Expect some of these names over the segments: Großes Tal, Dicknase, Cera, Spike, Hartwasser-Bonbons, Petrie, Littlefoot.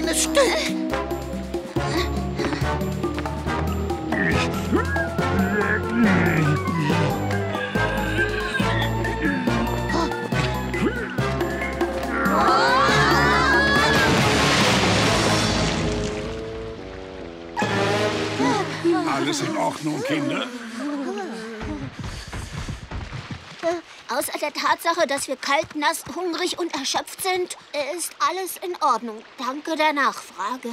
kleines Stück. Alles in Ordnung, Kinder? Außer der Tatsache, dass wir kalt, nass, hungrig und erschöpft sind, ist alles in Ordnung. Danke der Nachfrage.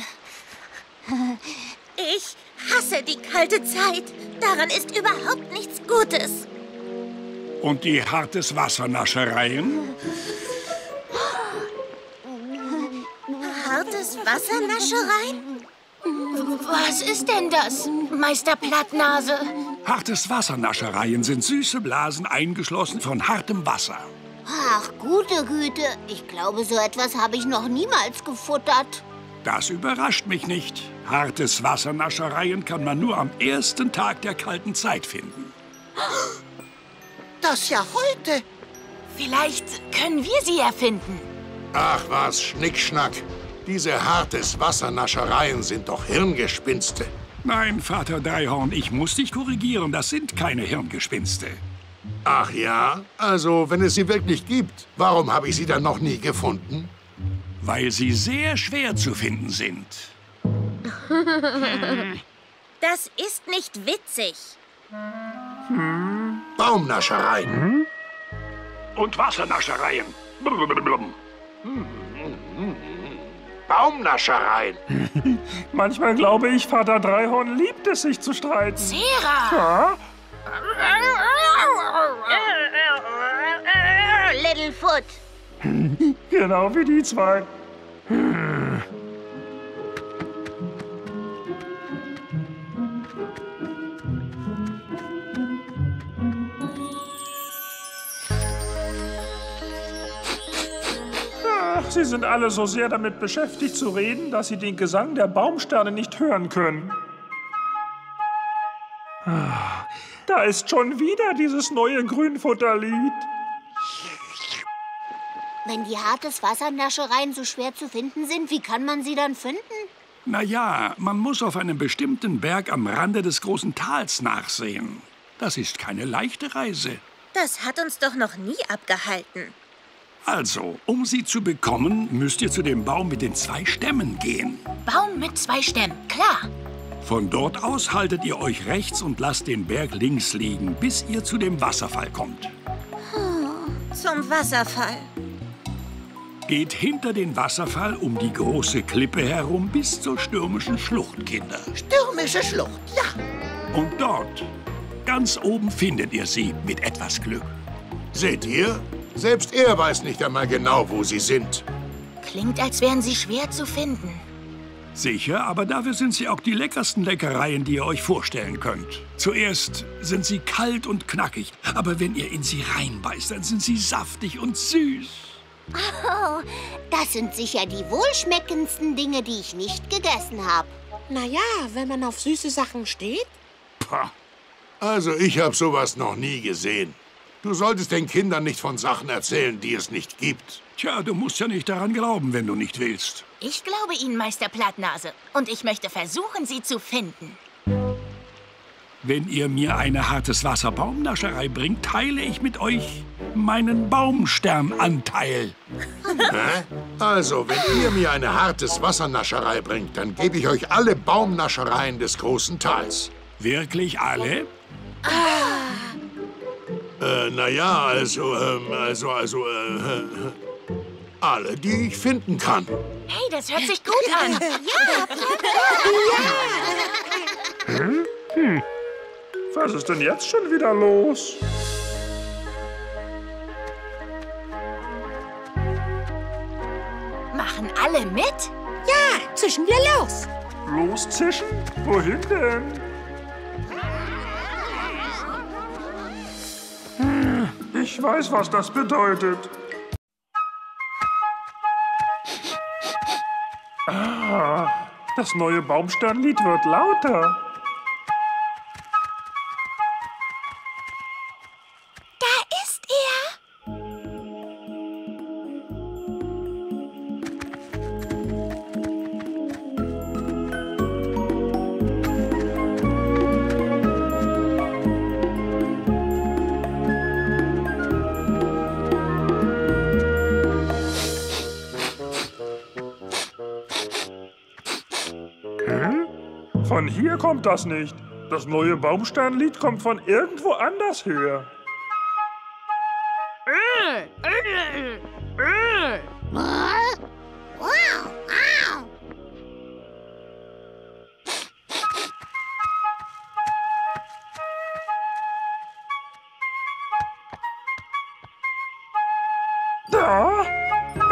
Ich hasse die kalte Zeit. Daran ist überhaupt nichts Gutes. Und die hartes Wassernaschereien? Hartes Wassernaschereien? Was ist denn das, Meister Plattnase? Hartes Wassernaschereien sind süße Blasen eingeschlossen von hartem Wasser. Ach, gute Güte. Ich glaube, so etwas habe ich noch niemals gefuttert. Das überrascht mich nicht. Hartes Wassernaschereien kann man nur am ersten Tag der kalten Zeit finden. Das ja heute. Vielleicht können wir sie erfinden. Ach was, Schnickschnack. Diese hartes Wassernaschereien sind doch Hirngespinste. Nein, Vater Dreihorn, ich muss dich korrigieren. Das sind keine Hirngespinste. Ach ja? Also, wenn es sie wirklich gibt, warum habe ich sie dann noch nie gefunden? Weil sie sehr schwer zu finden sind. Das ist nicht witzig. Baumnaschereien. Und Wassernaschereien. Baumnaschereien. Manchmal glaube ich, Vater Dreihorn liebt es, sich zu streiten. Cera! Ja? Littlefoot. Genau wie die zwei. Ach, sie sind alle so sehr damit beschäftigt zu reden, dass sie den Gesang der Baumsterne nicht hören können. Ach, da ist schon wieder dieses neue Grünfutterlied. Wenn die hartes Wassernaschereien so schwer zu finden sind, wie kann man sie dann finden? Na ja, man muss auf einem bestimmten Berg am Rande des Großen Tals nachsehen. Das ist keine leichte Reise. Das hat uns doch noch nie abgehalten. Also, um sie zu bekommen, müsst ihr zu dem Baum mit den 2 Stämmen gehen. Baum mit 2 Stämmen, klar. Von dort aus haltet ihr euch rechts und lasst den Berg links liegen, bis ihr zu dem Wasserfall kommt. Oh, zum Wasserfall. Geht hinter den Wasserfall um die große Klippe herum bis zur stürmischen Schlucht, Kinder. Stürmische Schlucht, ja. Und dort, ganz oben, findet ihr sie mit etwas Glück. Seht ihr? Selbst er weiß nicht einmal genau, wo sie sind. Klingt, als wären sie schwer zu finden. Sicher, aber dafür sind sie auch die leckersten Leckereien, die ihr euch vorstellen könnt. Zuerst sind sie kalt und knackig, aber wenn ihr in sie reinbeißt, dann sind sie saftig und süß. Oh, das sind sicher die wohlschmeckendsten Dinge, die ich nicht gegessen habe. Na ja, wenn man auf süße Sachen steht. Pah. Also ich habe sowas noch nie gesehen. Du solltest den Kindern nicht von Sachen erzählen, die es nicht gibt. Tja, du musst ja nicht daran glauben, wenn du nicht willst. Ich glaube Ihnen, Meister Plattnase. Und ich möchte versuchen, sie zu finden. Wenn ihr mir eine hartes Wasser-Baumnascherei bringt, teile ich mit euch meinen Baumsternanteil. Hä? Also, wenn ihr mir eine hartes Wassernascherei bringt, dann gebe ich euch alle Baumnaschereien des Großen Tals. Wirklich alle? Naja, alle, die ich finden kann. Hey, das hört sich gut an. Ja! Ja! Hm. Was ist denn jetzt schon wieder los? Machen alle mit? Ja, zischen wir los. Los zischen? Wohin denn? Ich weiß, was das bedeutet. Ah, das neue Baumsternlied wird lauter. Von hier kommt das nicht. Das neue Baumsternlied kommt von irgendwo anders her. Da,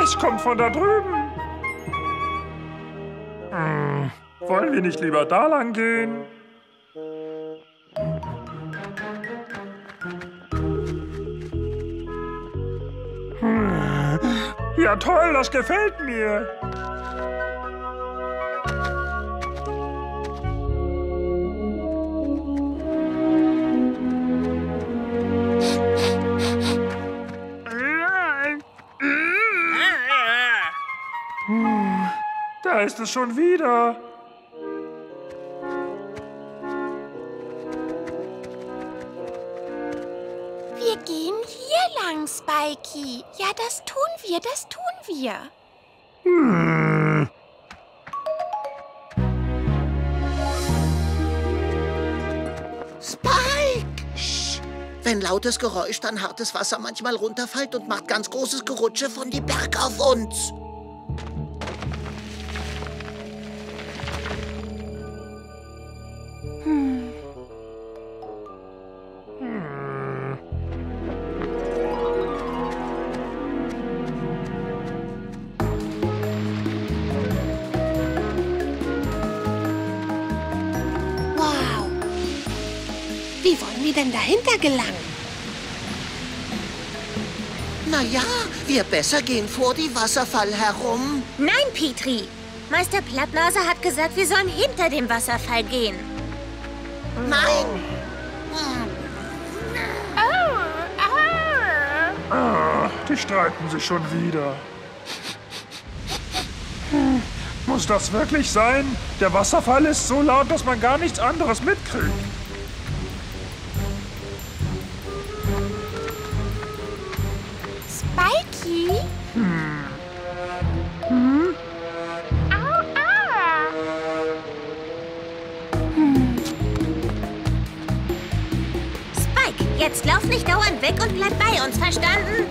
es kommt von da drüben. Wollen wir nicht lieber da lang gehen? Ja toll, das gefällt mir. Da ist es schon wieder. Wir gehen hier lang, Spikey. Ja, das tun wir. Spike! Shh. Wenn lautes Geräusch, dann hartes Wasser manchmal runterfällt und macht ganz großes Gerutsche von die Berg auf uns. Denn dahinter gelangen? Na ja, wir besser gehen vor die Wasserfall herum. Nein, Petrie. Meister Plattnase hat gesagt, wir sollen hinter dem Wasserfall gehen. Nein! Ah, die streiten sich schon wieder. Muss das wirklich sein? Der Wasserfall ist so laut, dass man gar nichts anderes mitkriegt. Jetzt lauf nicht dauernd weg und bleib bei uns, verstanden?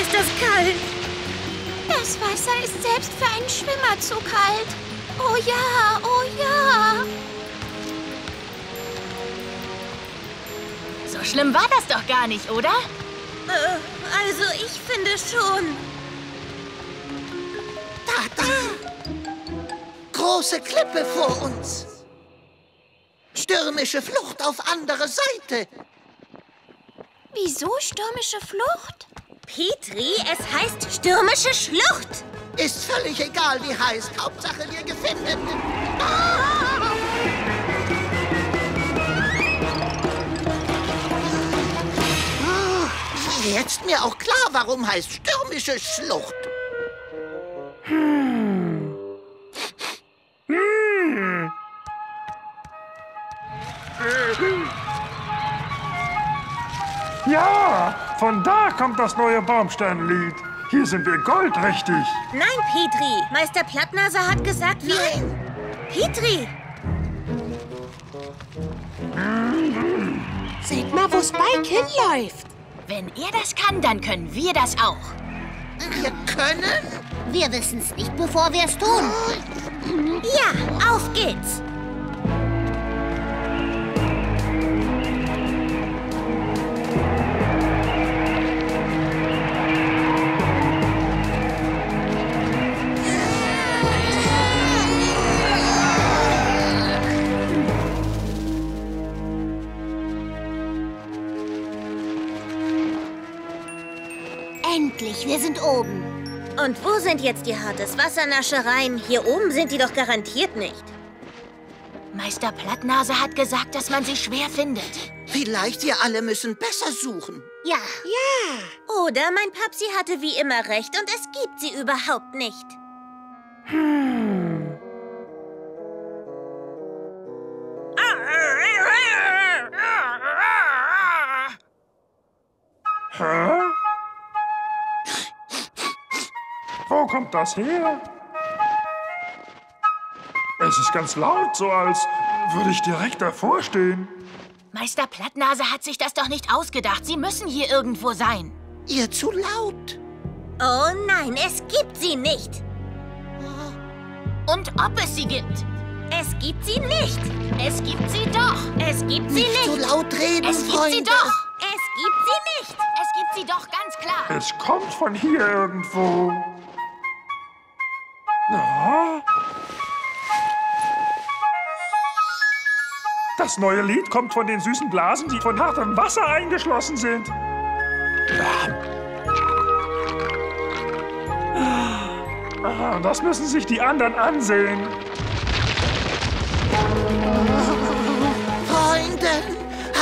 Ist das kalt? Das Wasser ist selbst für einen Schwimmer zu kalt. Oh ja, oh ja. So schlimm war das doch gar nicht, oder? Also ich finde schon. Da! Große Klippe vor uns. Stürmische Flucht auf andere Seite. Wieso stürmische Flucht? Petrie, es heißt stürmische Schlucht. Ist völlig egal, wie heißt. Hauptsache, wir gefunden. Ah! Jetzt mir auch klar, warum heißt stürmische Schlucht. Ja, von da kommt das neue Baumsternlied. Hier sind wir goldrichtig. Nein, Petrie. Meister Plattnase hat gesagt, wir... Nein! Petrie! Seht mal, wo Spike hinläuft. Wenn er das kann, dann können wir das auch. Wir können? Wir wissen es nicht, bevor wir es tun. Ja, auf geht's. Wir sind oben. Und wo sind jetzt die hartes Wassernaschereien? Hier oben sind die doch garantiert nicht. Meister Plattnase hat gesagt, dass man sie schwer findet. Vielleicht wir alle müssen besser suchen. Ja. Ja. Oder mein Papsi hatte wie immer recht und es gibt sie überhaupt nicht. Hm. Hä? Wo kommt das her? Es ist ganz laut, so als würde ich direkt davor stehen. Meister Plattnase hat sich das doch nicht ausgedacht. Sie müssen hier irgendwo sein. Ihr zu laut. Oh nein, es gibt sie nicht. Und ob es sie gibt? Es gibt sie nicht. Es gibt sie doch. Es gibt sie nicht. Nicht zu laut reden, Freunde. Es gibt sie doch. Es gibt sie nicht. Es gibt sie doch, ganz klar. Es kommt von hier irgendwo. Na? Das neue Lied kommt von den süßen Blasen, die von hartem Wasser eingeschlossen sind. Das müssen sich die anderen ansehen. Freunde,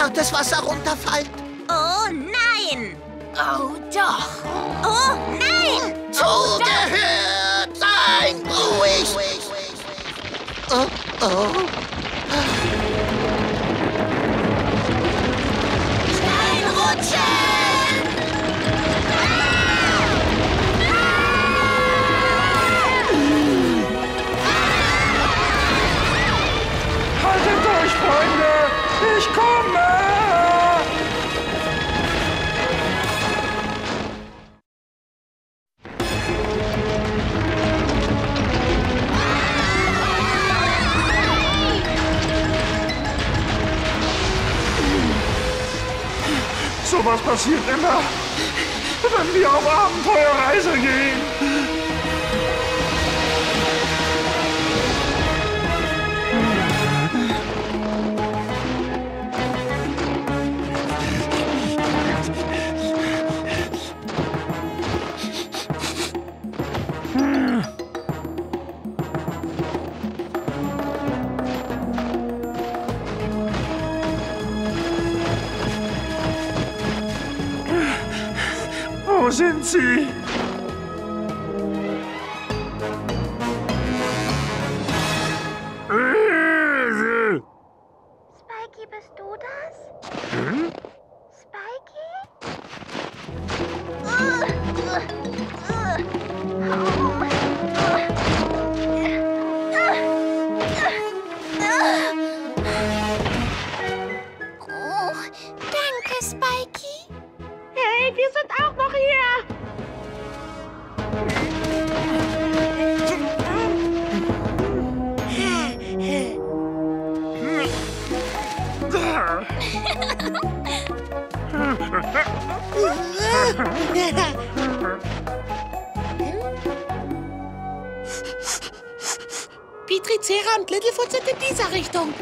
hartes Wasser runterfällt. Oh nein! Oh doch! Oh nein! Zugehört! Sein ruhig! Oh, oh! Haltet durch, Freunde! Ich komme! Sowas passiert immer, wenn wir auf Abenteuerreise gehen. Wo sind sie? Spikey, bist du das? Hm? Spikey? Oh, danke, Spikey. Hey, wir sind auch noch hier. Petrie, Cera und Littlefoot sind in dieser Richtung.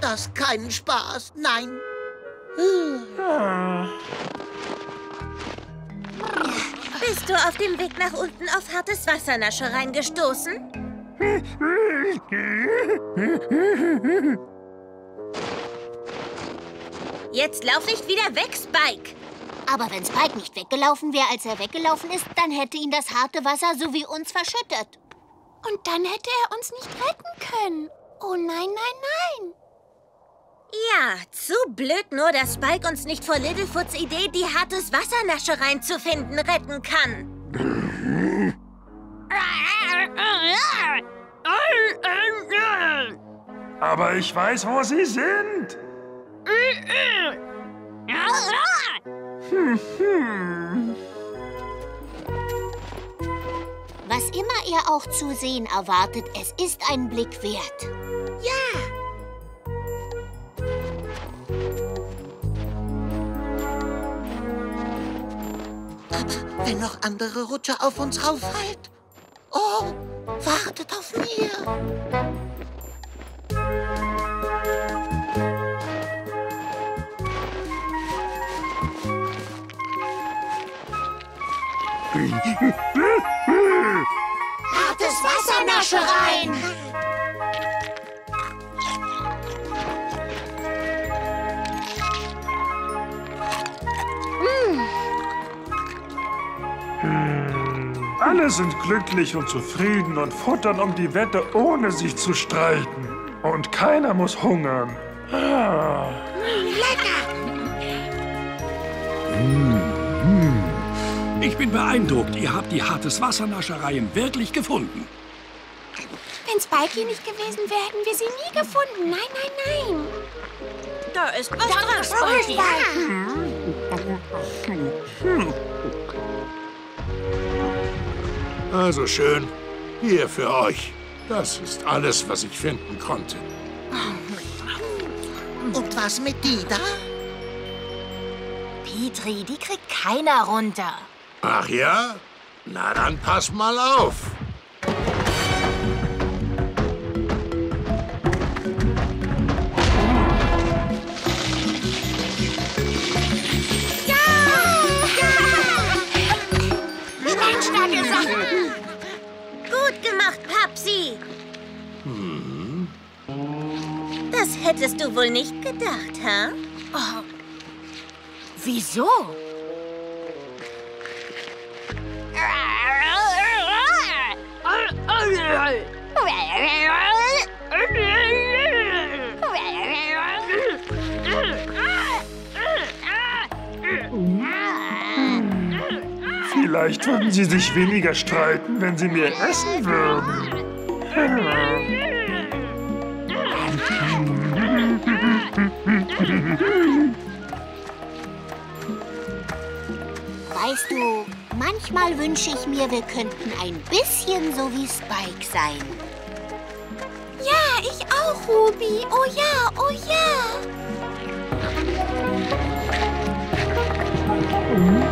Das ist keinen Spaß, nein. Bist du auf dem Weg nach unten auf hartes Wassernasche reingestoßen? Jetzt lauf nicht wieder weg, Spike. Aber wenn Spike nicht weggelaufen wäre, als er weggelaufen ist, dann hätte ihn das harte Wasser so wie uns verschüttet. Und dann hätte er uns nicht retten können. Oh nein, nein, nein. Ja, zu blöd nur, dass Spike uns nicht vor Littlefoots Idee, die hartes Wassernasche reinzufinden, retten kann. Aber ich weiß, wo sie sind. Was immer ihr auch zu sehen erwartet, es ist ein Blick wert. Ja. Aber wenn noch andere Rutsche auf uns rauffällt. Oh, wartet auf mir. Hartes Wasser, Nasche rein! Alle sind glücklich und zufrieden und futtern um die Wette, ohne sich zu streiten. Und keiner muss hungern. Ah. Lecker! Ich bin beeindruckt. Ihr habt die Hartes-Wasser-Naschereien wirklich gefunden. Wenn Spike hier nicht gewesen wäre, hätten wir sie nie gefunden. Nein, nein, nein. Da ist was dran, Spike. Also schön, hier für euch. Das ist alles, was ich finden konnte. Und was mit die da? Petrie, die kriegt keiner runter. Ach ja? Na dann pass mal auf. Das hättest du wohl nicht gedacht, ha? Oh. Wieso? Vielleicht würden sie sich weniger streiten, wenn sie mir essen würden. Weißt du, manchmal wünsche ich mir, wir könnten ein bisschen so wie Spike sein. Ja, ich auch, Ruby. Oh ja, oh ja.